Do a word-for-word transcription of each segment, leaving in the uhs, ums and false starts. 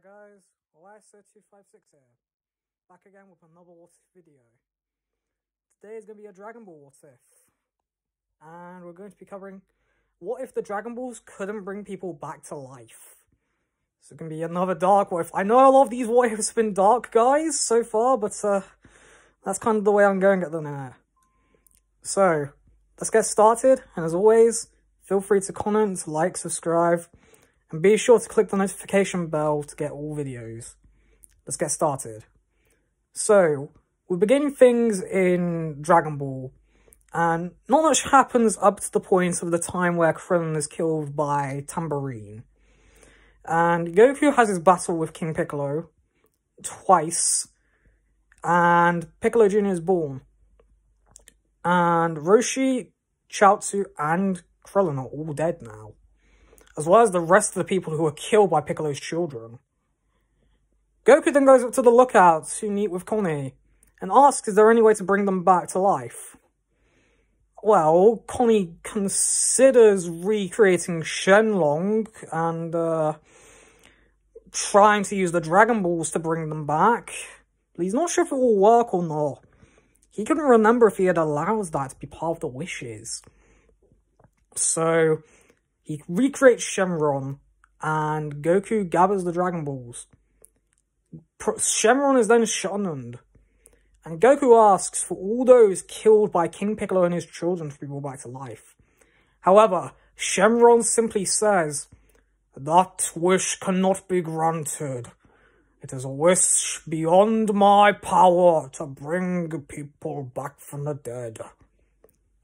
Hi guys, Y S O two five six here, back again with another What If video. Today is going to be a Dragon Ball What If, and we're going to be covering what if the Dragon Balls couldn't bring people back to life. So it's going to be another dark What If. I know a lot of these What Ifs have been dark, guys, so far, but uh, that's kind of the way I'm going at the minute. So, let's get started, and as always, feel free to comment, like, subscribe, and be sure to click the notification bell to get all videos. Let's get started. So, we're beginning things in Dragon Ball, and not much happens up to the point of the time where Krillin is killed by Tambourine. And Goku has his battle with King Piccolo twice, and Piccolo Junior is born. And Roshi, Chaozu, and Krillin are all dead now, as well as the rest of the people who were killed by Piccolo's children. Goku then goes up to the Lookouts, who meet with Connie, and asks is there any way to bring them back to life. Well, Connie considers recreating Shenlong and uh, trying to use the Dragon Balls to bring them back, but he's not sure if it will work or not. He couldn't remember if he had allowed that to be part of the wishes. So he recreates Shenron, and Goku gathers the Dragon Balls. Shenron is then shunned, and Goku asks for all those killed by King Piccolo and his children to be brought back to life. However, Shenron simply says, "That wish cannot be granted. It is a wish beyond my power to bring people back from the dead."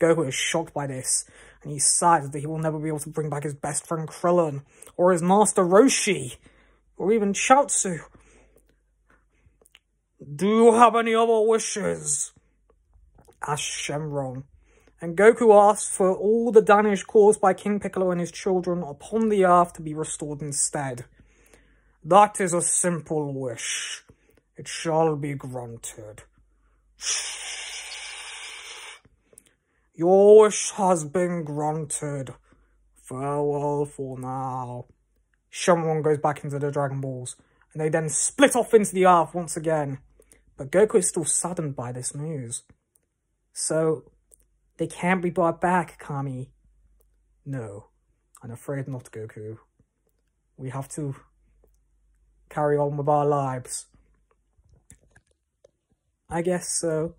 Goku is shocked by this, and he's sad that he will never be able to bring back his best friend Krillin, or his master Roshi, or even Chaozu. "Do you have any other wishes?" asks Shenron, and Goku asks for all the damage caused by King Piccolo and his children upon the earth to be restored instead. "That is a simple wish. It shall be granted. Your wish has been granted. Farewell for now." Shenron goes back into the Dragon Balls, and they then split off into the earth once again. But Goku is still saddened by this news. "So, they can't be brought back, Kami." "No, I'm afraid not, Goku. We have to carry on with our lives." "I guess so.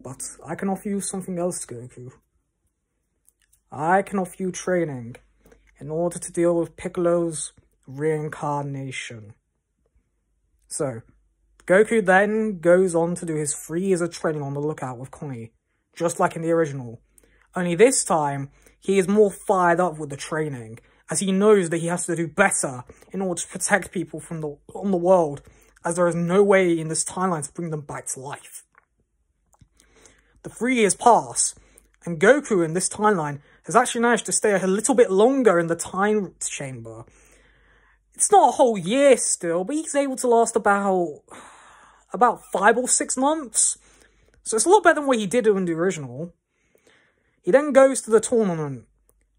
But I can offer you something else, Goku. I can offer you training in order to deal with Piccolo's reincarnation." So, Goku then goes on to do his Freezer training on the Lookout with Connie, just like in the original. Only this time, he is more fired up with the training, as he knows that he has to do better in order to protect people from the on the world, as there is no way in this timeline to bring them back to life. The three years pass, and Goku in this timeline has actually managed to stay a little bit longer in the time chamber. It's not a whole year still, but he's able to last about, about five or six months. So it's a lot better than what he did in the original. He then goes to the tournament,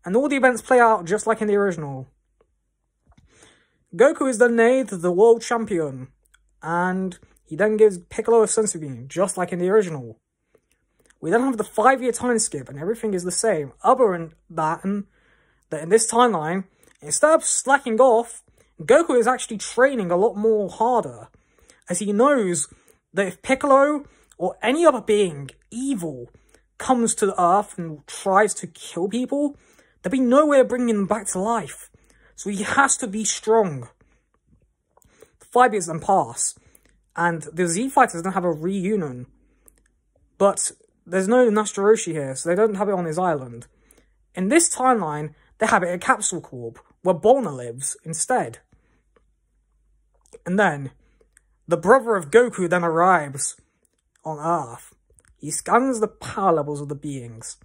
and all the events play out just like in the original. Goku is then made the world champion, and he then gives Piccolo a senzu bean, just like in the original. We then have the five-year time skip, and everything is the same, other than that, and that in this timeline, instead of slacking off, Goku is actually training a lot more harder, as he knows that if Piccolo or any other being, evil, comes to the earth and tries to kill people, there'd be no way of bringing them back to life, so he has to be strong. The five years then pass, and the Z fighters don't have a reunion, but there's no Master Roshi here, so they don't have it on his island. In this timeline, they have it at Capsule Corp, where Bolna lives instead. And then, the brother of Goku then arrives on Earth. He scans the power levels of the beings.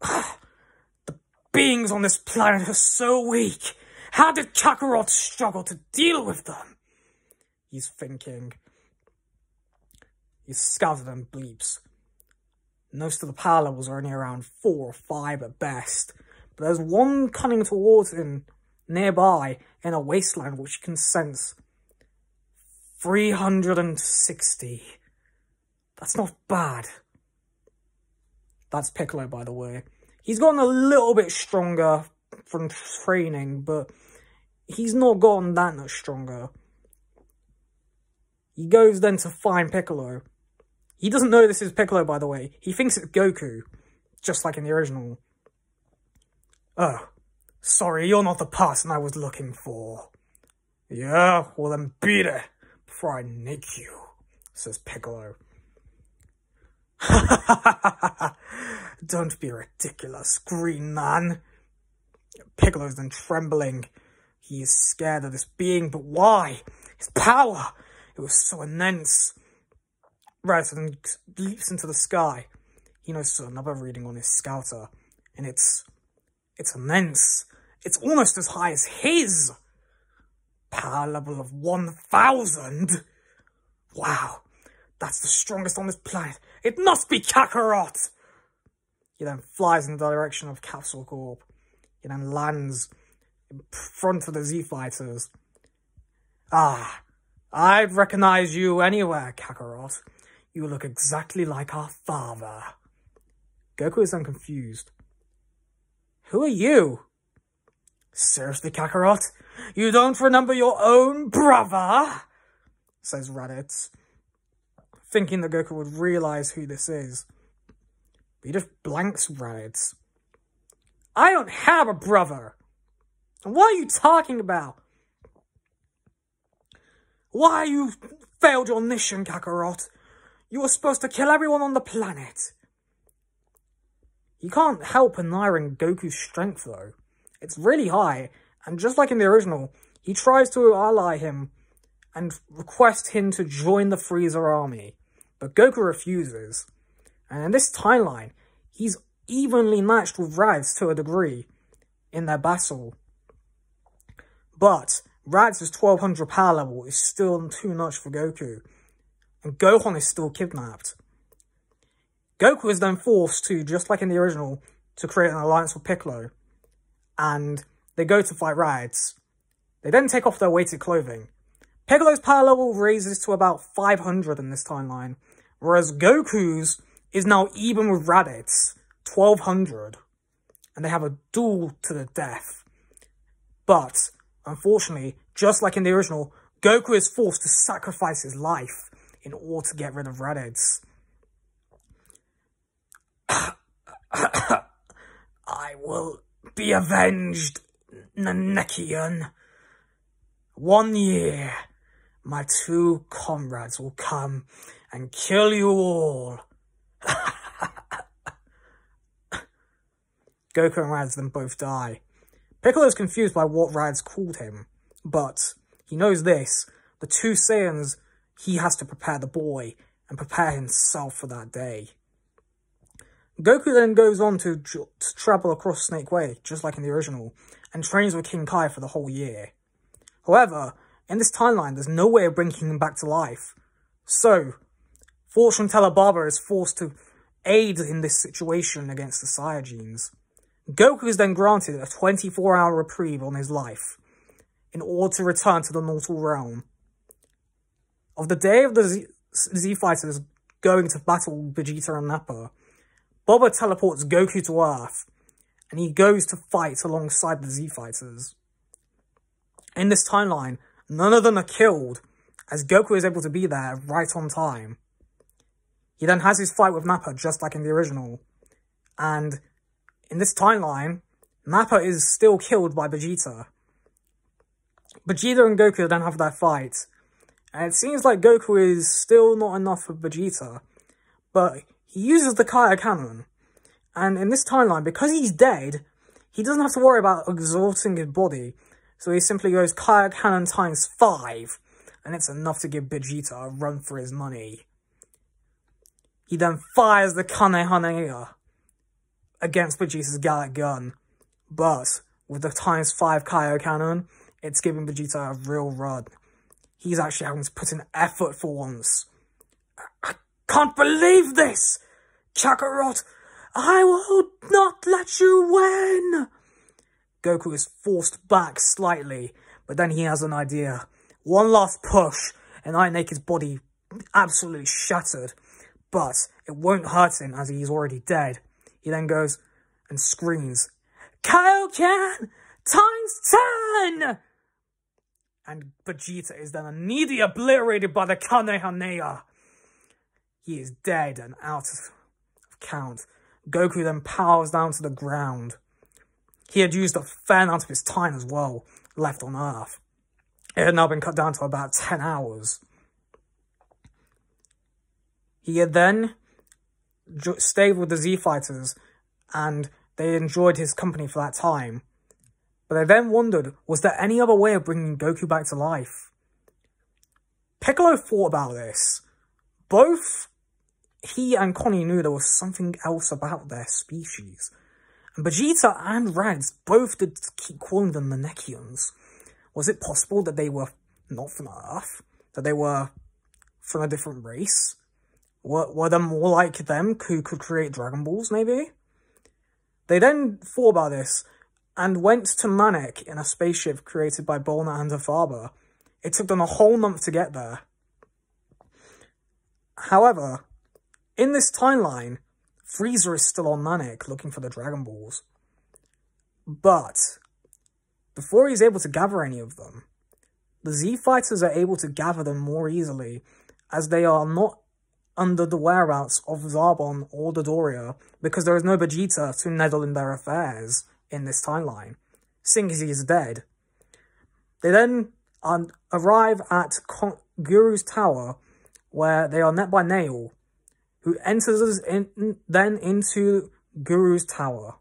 "The beings on this planet are so weak. How did Kakarot struggle to deal with them?" he's thinking. He scatters and bleeps. Most of the power levels are only around four or five at best, but there's one coming towards him nearby in a wasteland which can sense three hundred sixty. That's not bad. That's Piccolo, by the way. He's gotten a little bit stronger from training, but he's not gotten that much stronger. He goes then to find Piccolo. He doesn't know this is Piccolo, by the way. He thinks it's Goku, just like in the original. Oh, sorry, you're not the person I was looking for. Yeah, well then beat it before I nick you, says Piccolo. Don't be ridiculous, green man. Piccolo's then trembling. He is scared of this being, but why? His power! It was so immense. Raditz leaps into the sky. He notices another reading on his scouter, and it's... it's immense. It's almost as high as his. Power level of one thousand. Wow. That's the strongest on this planet. It must be Kakarot. He then flies in the direction of Capsule Corp. He then lands in front of the Z-Fighters. Ah, I'd recognize you anywhere, Kakarot. You look exactly like our father. Goku is then confused. Who are you? Seriously, Kakarot? You don't remember your own brother? Says Raditz, thinking that Goku would realize who this is. But he just blanks Raditz. I don't have a brother. And what are you talking about? Why you failed your mission, Kakarot? You were supposed to kill everyone on the planet. You can't help admiring Goku's strength, though. It's really high, and just like in the original, he tries to ally him and request him to join the Freezer army, but Goku refuses. And in this timeline, he's evenly matched with Raditz to a degree in their battle. But Raditz's twelve hundred power level is still too much for Goku, and Gohan is still kidnapped. Goku is then forced to, just like in the original, to create an alliance with Piccolo. And they go to fight Raditz. They then take off their weighted clothing. Piccolo's power level raises to about five hundred in this timeline, whereas Goku's is now even with Raditz, twelve hundred. And they have a duel to the death. But, unfortunately, just like in the original, Goku is forced to sacrifice his life in order to get rid of Raditz. I will be avenged, Namekian. One year, my two comrades will come and kill you all. Goku and Raditz then both die. Piccolo is confused by what Raditz called him, but he knows this. The two Saiyans, he has to prepare the boy and prepare himself for that day. Goku then goes on to, to travel across Snake Way, just like in the original, and trains with King Kai for the whole year. However, in this timeline, there's no way of bringing him back to life. So, Fortune Teller Baba is forced to aid in this situation against the Saiyajins. Goku is then granted a twenty-four hour reprieve on his life, in order to return to the mortal realm. Of the day of the Z, Z Fighters going to battle Vegeta and Nappa, Baba teleports Goku to Earth, and he goes to fight alongside the Z-Fighters. In this timeline, none of them are killed, as Goku is able to be there right on time. He then has his fight with Nappa, just like in the original. And in this timeline, Nappa is still killed by Vegeta. Vegeta and Goku then have their fight, and it seems like Goku is still not enough for Vegeta, but he uses the Kaioken, and in this timeline, because he's dead, he doesn't have to worry about exhausting his body, so he simply goes Kaioken times five, and it's enough to give Vegeta a run for his money. He then fires the Kamehameha against Vegeta's Galactic Gun, but with the times five Kaioken, it's giving Vegeta a real run. He's actually having to put in effort for once. Can't believe this! Kakarot, I will not let you win! Goku is forced back slightly, but then he has an idea. One last push, and Iron Naked's body absolutely shattered, but it won't hurt him as he's already dead. He then goes and screams, Kaioken times ten! And Vegeta is then immediately obliterated by the Kamehameha. He is dead and out of count. Goku then powers down to the ground. He had used a fair amount of his time as well, left on Earth. It had now been cut down to about ten hours. He had then stayed with the Z-Fighters, and they enjoyed his company for that time. But they then wondered, was there any other way of bringing Goku back to life? Piccolo thought about this. Both he and Connie knew there was something else about their species. And Vegeta and Raditz both did keep calling them the Namekians. Was it possible that they were not from Earth? That they were from a different race? Were, were they more like them who could create Dragon Balls, maybe? They then thought about this and went to Namek in a spaceship created by Bolna and her father. It took them a whole month to get there. However, in this timeline, Freezer is still on Namek looking for the Dragon Balls. But before he's able to gather any of them, the Z-Fighters are able to gather them more easily, as they are not under the whereabouts of Zarbon or Dodoria, because there is no Vegeta to meddle in their affairs in this timeline, seeing as he is dead. They then um, arrive at Con Guru's Tower, where they are met by Nail, who enters in, then into Guru's Tower.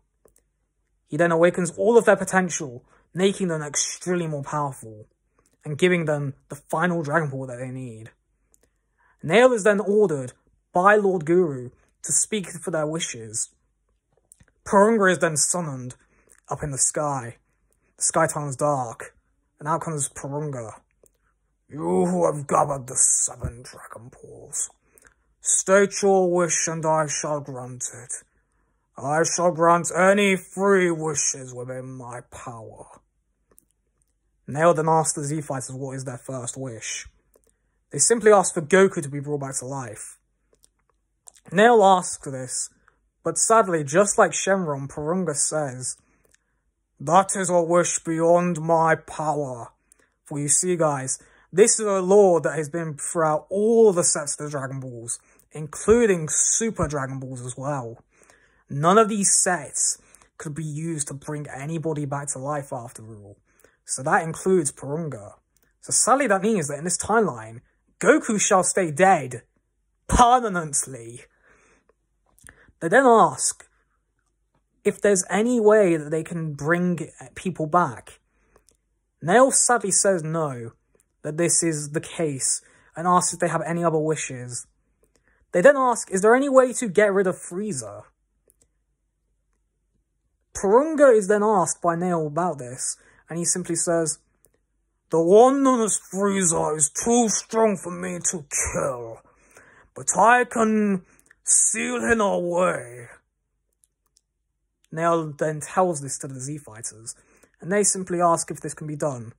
He then awakens all of their potential, making them extremely more powerful, and giving them the final Dragon Ball that they need. Nail is then ordered by Lord Guru to speak for their wishes. Porunga is then summoned up in the sky. The sky turns dark, and out comes Porunga. You who have gathered the seven Dragon Balls, state your wish and I shall grant it. I shall grant any three wishes within my power. Nail then asks the Z-Fighters what is their first wish. They simply ask for Goku to be brought back to life. Nail asks this, but sadly, just like Shenron, Porunga says, that is a wish beyond my power. For you see, guys, this is a law that has been throughout all the sets of the Dragon Balls, including Super Dragon Balls as well. None of these sets could be used to bring anybody back to life after all. So that includes Porunga. So sadly, that means that in this timeline, Goku shall stay dead permanently. They then ask if there's any way that they can bring people back. Nail sadly says no, that this is the case, and asks if they have any other wishes. They then ask, is there any way to get rid of Frieza? Porunga is then asked by Nail about this, and he simply says, the one known as Frieza is too strong for me to kill, but I can seal him away. Nail then tells this to the Z-Fighters, and they simply ask if this can be done.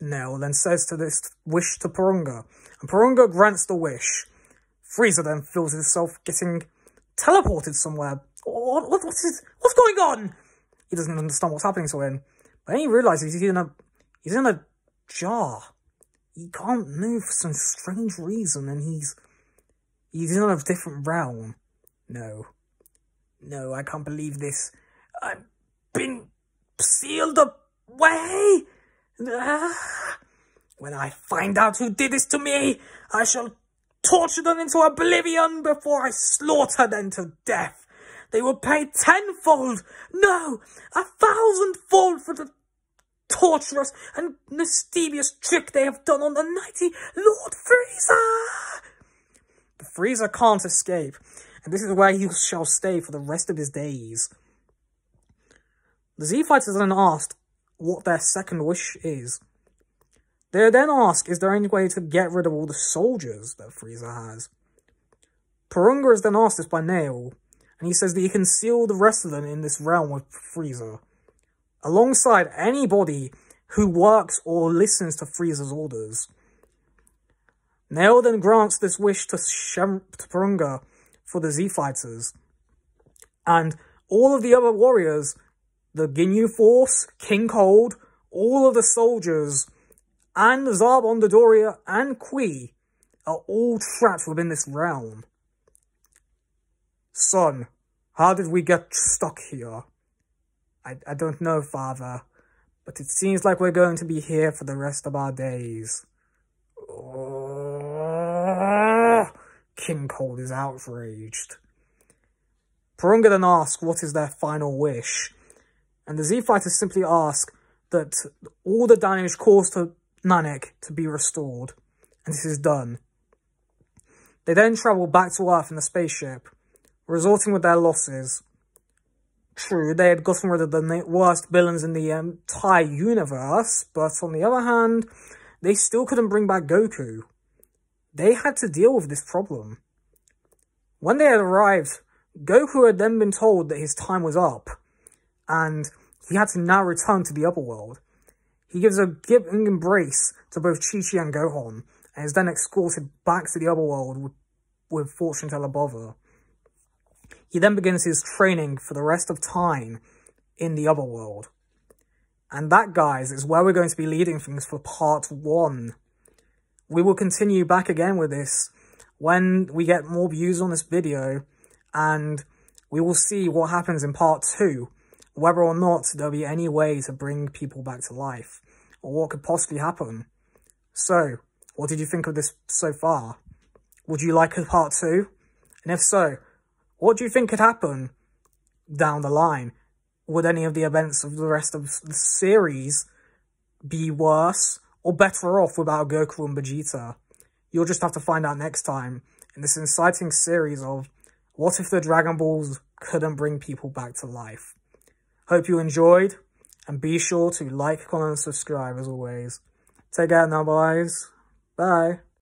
Nail then says to this wish to Porunga, and Porunga grants the wish. Frieza then feels himself getting teleported somewhere. What, what, what's, his, what's going on? He doesn't understand what's happening to him, but then he realises he's in a he's in a jar. He can't move for some strange reason, and he's he's in a different realm. No, no, I can't believe this. I've been sealed away. When I find out who did this to me, I shall torture them into oblivion before I slaughter them to death. They will pay tenfold, no, a thousandfold for the torturous and mischievous trick they have done on the mighty Lord Freezer. The Freezer can't escape, and this is where he shall stay for the rest of his days. The Z-Fighters then asked what their second wish is. They then ask, is there any way to get rid of all the soldiers that Frieza has? Porunga is then asked this by Nail, and he says that he can seal the rest of them in this realm with Frieza. alongside anybody who works or listens to Frieza's orders. Nail then grants this wish to, to Porunga for the Z-Fighters. And all of the other warriors, the Ginyu Force, King Cold, all of the soldiers, and Zarbon, Dodoria, and Kui are all trapped within this realm. Son, how did we get stuck here? I, I don't know, Father, but it seems like we're going to be here for the rest of our days. Oh, King Cold is outraged. Porunga then asks what is their final wish, and the Z-Fighters simply ask that all the damage caused to Namek to be restored, and this is done. They then travel back to Earth in the spaceship, resorting with their losses. True, they had gotten rid of the worst villains in the entire universe, but on the other hand, they still couldn't bring back Goku. They had to deal with this problem. When they had arrived, Goku had then been told that his time was up, and he had to now return to the Upperworld. He gives a giving embrace to both Chi-Chi and Gohan, and is then escorted back to the Upperworld with, with Fortune Teller Baba. He then begins his training for the rest of time in the Upperworld. And that, guys, is where we're going to be leading things for part one. We will continue back again with this when we get more views on this video, and we will see what happens in part two, whether or not there'll be any way to bring people back to life, or what could possibly happen. So, what did you think of this so far? Would you like a part two? And if so, what do you think could happen down the line? Would any of the events of the rest of the series be worse or better off without Goku and Vegeta? You'll just have to find out next time in this inciting series of what if the Dragon Balls couldn't bring people back to life? Hope you enjoyed, and be sure to like, comment, and subscribe as always. Take care now, guys. Bye.